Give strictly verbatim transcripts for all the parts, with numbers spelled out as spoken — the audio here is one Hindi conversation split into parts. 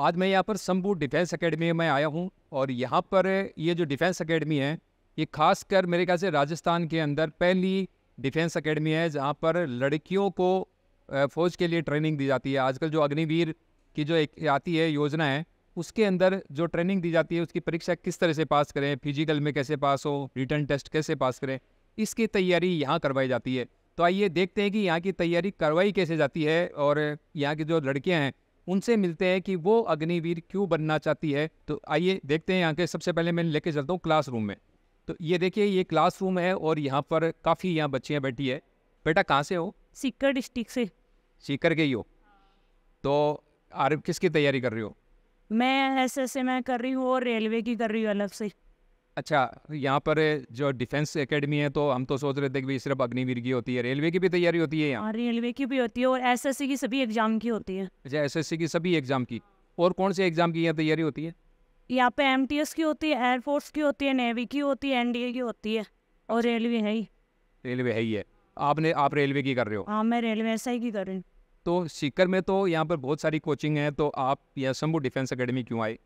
आज मैं यहाँ पर शंभू डिफेंस अकेडमी में आया हूँ और यहाँ पर ये जो डिफेंस अकेडमी है ये खासकर मेरे ख्याल से राजस्थान के अंदर पहली डिफेंस अकेडमी है जहाँ पर लड़कियों को फ़ौज के लिए ट्रेनिंग दी जाती है। आजकल जो अग्निवीर की जो एक आती है योजना है उसके अंदर जो ट्रेनिंग दी जाती है उसकी परीक्षा किस तरह से पास करें, फिजिकल में कैसे पास हो, रिटर्न टेस्ट कैसे पास करें, इसकी तैयारी यहाँ करवाई जाती है। तो आइए देखते हैं कि यहाँ की तैयारी करवाई कैसे जाती है और यहाँ की जो लड़कियाँ हैं उनसे मिलते हैं कि वो अग्निवीर क्यों बनना चाहती है। तो आइए देखते हैं। यहाँ के सबसे पहले मैं लेके चलता हूँ क्लासरूम में। तो ये देखिए ये क्लासरूम है और यहाँ पर काफ़ी यहाँ बच्चियाँ बैठी है। बेटा कहाँ से हो? सीकर डिस्ट्रिक्ट से। सीकर के ही हो? तो आर किसकी तैयारी कर रही हो? मैं एसएससी में कर रही हूँ और रेलवे की कर रही हूँ अलग से। अच्छा, यहाँ पर जो डिफेंस एकेडमी है तो हम तो सोच रहे थे कि सिर्फ अग्निवीर की होती है, रेलवे की भी तैयारी होती है यहाँ? रेलवे की भी होती है और एसएससी की सभी एग्जाम की होती है। अच्छा, एसएससी की सभी एग्जाम की। और कौन से एग्जाम की यहाँ तैयारी होती है? यहाँ पे एमटीएस की होती है, एयरफोर्स की होती है, नेवी की होती है, एनडीए की होती है और रेलवे है ही। रेलवे है ही है। आपने आप रेलवे की कर रहे हो? हाँ, मैं रेलवे एसआई की कर रही हूँ। तो सीकर में तो यहाँ पर बहुत सारी कोचिंग है, तो आप यह शंभू डिफेंस अकेडमी क्यों आए?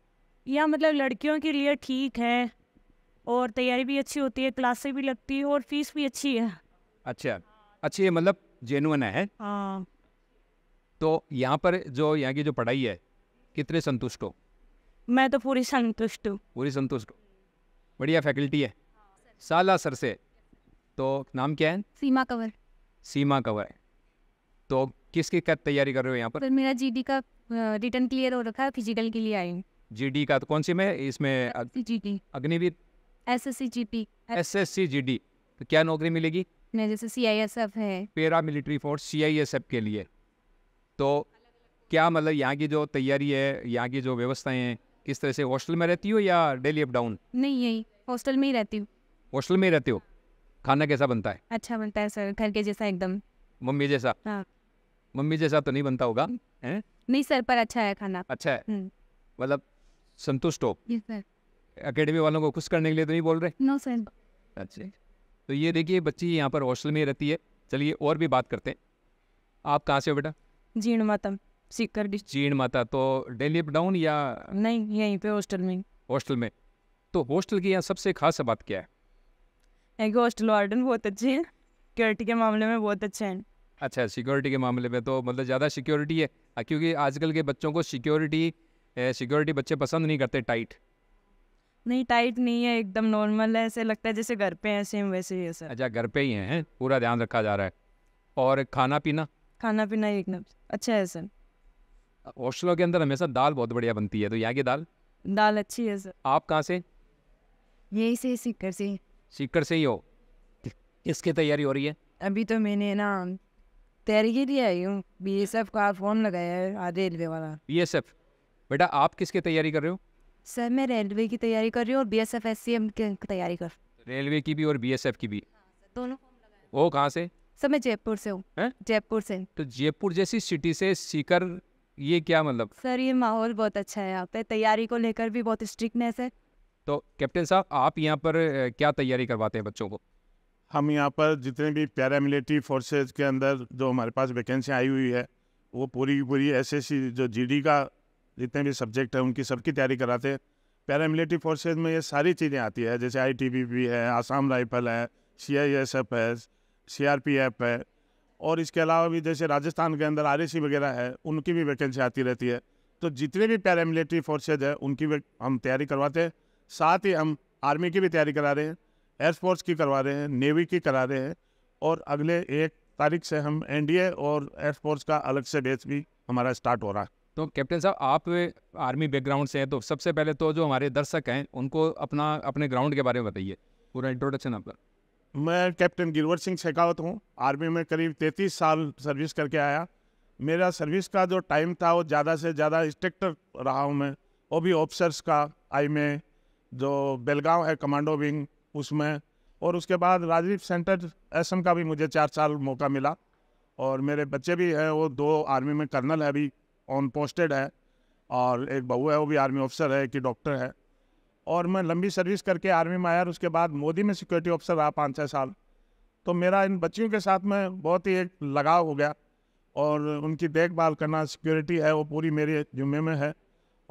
यह मतलब लड़कियों के लिए ठीक है और तैयारी भी अच्छी होती है, क्लासें भी लगती है और फीस भी अच्छी है। अच्छा, अच्छी है मतलब जेन्युइन है। हाँ। तो यहाँ पर जो यहाँ की जो पढ़ाई है कितने संतुष्ट हो? मैं तो पूरी संतुष्ट हूँ। पूरी संतुष्ट? बढ़िया फैकल्टी है साला सर से। तो नाम क्या है? सीमा कंवर। सीमा कंवर है। तो किसकी क्या तैयारी कर रहे हो यहाँ पर? पर मेरा जीडी का रिटर्न क्लियर हो रखा है, फिजिकल के लिए आई हूँ। जीडी का तो कौन सी में? इसमें Agniveer SSC GD. SSC GD तो क्या नौकरी मिलेगी? नहीं, जैसे सीआईएसएफ है पैरा मिलिट्री फोर्स, सीआईएसएफ के लिए। तो क्या मतलब यहाँ की जो तैयारी है, यहाँ की जो व्यवस्थाएं हैं, किस तरह से? हॉस्टल में रहती हो या डेली अप डाउन? नहीं, यही हॉस्टल में ही रहती हूँ। हॉस्टल में ही रहती हो? खाना कैसा बनता है? अच्छा बनता है सर, घर के जैसा एकदम। मम्मी जैसा? हाँ। मम्मी जैसा तो नहीं बनता होगा? है? नहीं सर, पर अच्छा है खाना। अच्छा है मतलब संतुष्ट हो? Yes sir. अकेडमी वालों को खुश करने के लिए तो नहीं बोल रहे? No sir. अच्छा, तो ये देखिए बच्ची यहाँ पर हॉस्टल में रहती है। चलिए और भी बात करते हैं। आप कहाँ से हो बेटा? जीण माता, सीकर डिस्ट्रिक्ट। जीण माता। तो डेली अप डाउन या? नहीं, यहीं पे हॉस्टल में। हॉस्टल में? तो हॉस्टल की यहाँ सबसे खास बात क्या है? एक हॉस्टल वार्डन बहुत अच्छे हैं, सिक्योरिटी के मामले में बहुत अच्छे हैं। अच्छा, सिक्योरिटी के मामले में तो मतलब ज़्यादा सिक्योरिटी है क्योंकि आजकल के बच्चों को सिक्योरिटी सिक्योरिटी बच्चे पसंद नहीं करते। टाइट? नहीं, टाइट नहीं है, एकदम नॉर्मल है, ऐसे लगता है जैसे घर पे हैं, सेम वैसे ही है सर। अच्छा, घर पे ही हैं, पूरा ध्यान रखा जा रहा है। और खाना पीना? खाना पीना एकदम अच्छा है सर। हॉस्टलों के अंदर हमेशा दाल बहुत बढ़िया बनती है, तो यहाँ की दाल? दाल अच्छी है सर। आप कहाँ से? यही से, सीकर से। सीकर से ही हो? इसकी तैयारी हो रही है? अभी तो मैंने ना तैयारी के लिए आई हूँ, बी एस एफ का फॉर्म लगाया है, रेलवे वाला। B S F? बेटा आप किसकी तैयारी कर रहे हो? सर मैं रेलवे की तैयारी कर रही हूँ और बीएसएफ एससीएम की तैयारी कर। रेलवे की भी और बीएसएफ की भी? दोनों। वो कहाँ से? सर मैं जयपुर से हूँ। जयपुर से? तो जयपुर जैसी सिटी से सीकर, ये क्या मतलब? सर ये माहौल बहुत अच्छा है यहाँ पे, तैयारी को लेकर भी बहुत स्ट्रिक्टनेस है। तो कैप्टन साहब आप यहाँ पर क्या तैयारी करवाते हैं बच्चों को? हम यहाँ पर जितने भी पैरा मिलिट्री फोर्सेज के अंदर जो हमारे पास वैकेंसी आई हुई है वो पूरी की पूरी एसएससी जो जीडी का जितने भी सब्जेक्ट हैं उनकी सबकी तैयारी कराते हैं। पैरा मिलिट्री फोर्सेज में ये सारी चीज़ें आती है जैसे आईटीबीपी है, आसाम राइफल है, सीआईएसएफ है, सीआरपीएफ है और इसके अलावा भी जैसे राजस्थान के अंदर आरएसी वगैरह है उनकी भी वैकेंसी आती रहती है। तो जितने भी पैरा मिलिट्री फोर्सेज है उनकी हम तैयारी करवाते हैं, साथ ही हम आर्मी की भी तैयारी करा रहे हैं, एयरफोर्स की करवा रहे हैं, नेवी की करा रहे हैं और अगले एक तारीख से हम एनडीए और एयरफोर्स का अलग से बैच भी हमारा स्टार्ट हो रहा है। तो कैप्टन साहब आप आर्मी बैकग्राउंड से हैं, तो सबसे पहले तो जो हमारे दर्शक हैं उनको अपना अपने ग्राउंड के बारे में बताइए, पूरा इंट्रोडक्शन आपका। मैं कैप्टन गिरवर सिंह शेखावत हूँ। आर्मी में करीब तैंतीस साल सर्विस करके आया। मेरा सर्विस का जो टाइम था वो ज़्यादा से ज़्यादा इंस्ट्रक्टर रहा हूँ मैं, वो भी ऑफिसर्स का। आई में जो बेलगाव है कमांडो विंग उसमें, और उसके बाद राजीव सेंटर असम का भी मुझे चार साल मौका मिला और मेरे बच्चे भी हैं, वो दो आर्मी में कर्नल है अभी ऑन पोस्टेड है और एक बहू है वो भी आर्मी ऑफिसर है कि डॉक्टर है। और मैं लंबी सर्विस करके आर्मी में आया और उसके बाद मोदी में सिक्योरिटी ऑफिसर रहा पाँच छः साल। तो मेरा इन बच्चियों के साथ में बहुत ही एक लगाव हो गया और उनकी देखभाल करना, सिक्योरिटी है वो पूरी मेरे जिम्मे में है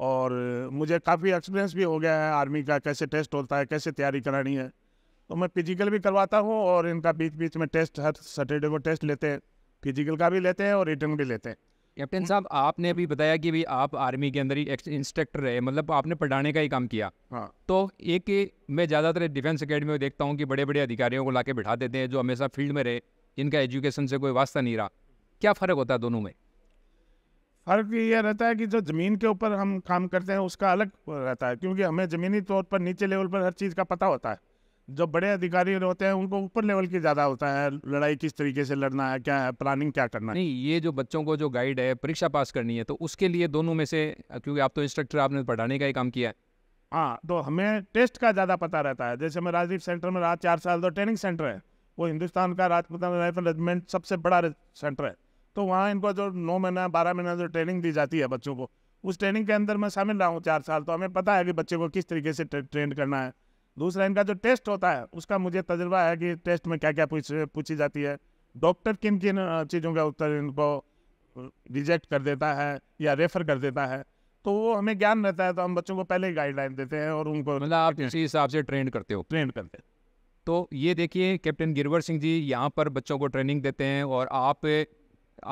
और मुझे काफ़ी एक्सपीरियंस भी हो गया है आर्मी का, कैसे टेस्ट होता है, कैसे तैयारी करानी है। तो मैं फिजिकल भी करवाता हूँ और इनका बीच बीच में टेस्ट, हर सैटरडे को टेस्ट लेते हैं, फिजिकल का भी लेते हैं और रिटर्न भी लेते हैं। कैप्टन साहब, आपने अभी बताया कि भाई आप आर्मी के अंदर ही इंस्ट्रक्टर रहे, मतलब आपने पढ़ाने का ही काम किया। हाँ। तो एक मैं ज़्यादातर डिफेंस अकेडमी में देखता हूँ कि बड़े बड़े अधिकारियों को लाके बिठा देते हैं जो हमेशा फील्ड में रहे, जिनका एजुकेशन से कोई वास्ता नहीं रहा। क्या फ़र्क होता है दोनों में? फ़र्क यह रहता है कि जो ज़मीन के ऊपर हम काम करते हैं उसका अलग रहता है, क्योंकि हमें ज़मीनी तौर पर नीचे लेवल पर हर चीज़ का पता होता है। जो बड़े अधिकारी होते हैं उनको ऊपर लेवल की ज़्यादा होता है, लड़ाई किस तरीके से लड़ना है, क्या है प्लानिंग, क्या करना है। नहीं, ये जो बच्चों को जो गाइड है, परीक्षा पास करनी है, तो उसके लिए दोनों में से, क्योंकि आप तो इंस्ट्रक्टर, आपने पढ़ाने का ही काम किया है। हाँ, तो हमें टेस्ट का ज़्यादा पता रहता है। जैसे मैं राजीव सेंटर में रहा चार साल, तो ट्रेनिंग सेंटर है वो हिंदुस्तान का, राजपुत राइफल रेजिमेंट सबसे बड़ा सेंटर है। तो वहाँ इनको जो नौ महीना बारह महीना जो ट्रेनिंग दी जाती है बच्चों को, उस ट्रेनिंग के अंदर मैं शामिल रहा हूँ चार साल। तो हमें पता है कि बच्चे को किस तरीके से ट्रेन करना है। दूसरा, इनका जो टेस्ट होता है उसका मुझे तजुर्बा है कि टेस्ट में क्या क्या पूछ पूछी जाती है, डॉक्टर किन किन चीज़ों का उत्तर इनको रिजेक्ट कर देता है या रेफ़र कर देता है, तो वो हमें ज्ञान रहता है। तो हम बच्चों को पहले ही गाइडलाइन देते हैं और उनको मतलब आप इसी हिसाब से ट्रेन करते हो? ट्रेन करते हैं। तो ये देखिए कैप्टन गिरवर सिंह जी यहाँ पर बच्चों को ट्रेनिंग देते हैं, और आप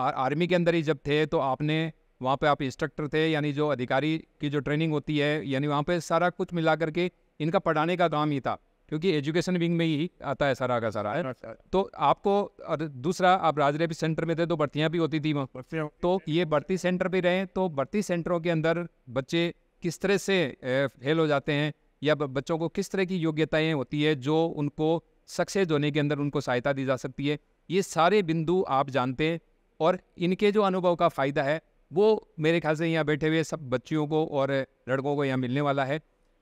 आर्मी के अंदर ही जब थे तो आपने वहाँ पर आप इंस्ट्रक्टर थे, यानी जो अधिकारी की जो ट्रेनिंग होती है, यानी वहाँ पर सारा कुछ मिला करके इनका पढ़ाने का काम ही था, क्योंकि एजुकेशन विंग में ही आता है सारा का सारा है। तो आपको, और दूसरा आप राजरेप सेंटर में थे तो भर्तियाँ भी होती थी वहाँ, तो ये भर्ती सेंटर भी रहे, तो भर्ती सेंटरों के अंदर बच्चे किस तरह से फेल हो जाते हैं, या बच्चों को किस तरह की योग्यताएं होती है जो उनको सक्सेस होने के अंदर उनको सहायता दी जा सकती है, ये सारे बिंदु आप जानते हैं। और इनके जो अनुभव का फ़ायदा है वो मेरे ख्याल से यहाँ बैठे हुए सब बच्चियों को और लड़कों को यहाँ मिलने वाला है।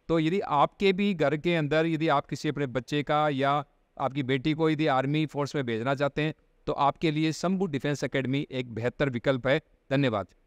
तो यदि आपके भी घर के अंदर यदि आप किसी अपने बच्चे का या आपकी बेटी को यदि आर्मी फोर्स में भेजना चाहते हैं, तो आपके लिए शंभू डिफेंस अकेडमी एक बेहतर विकल्प है। धन्यवाद।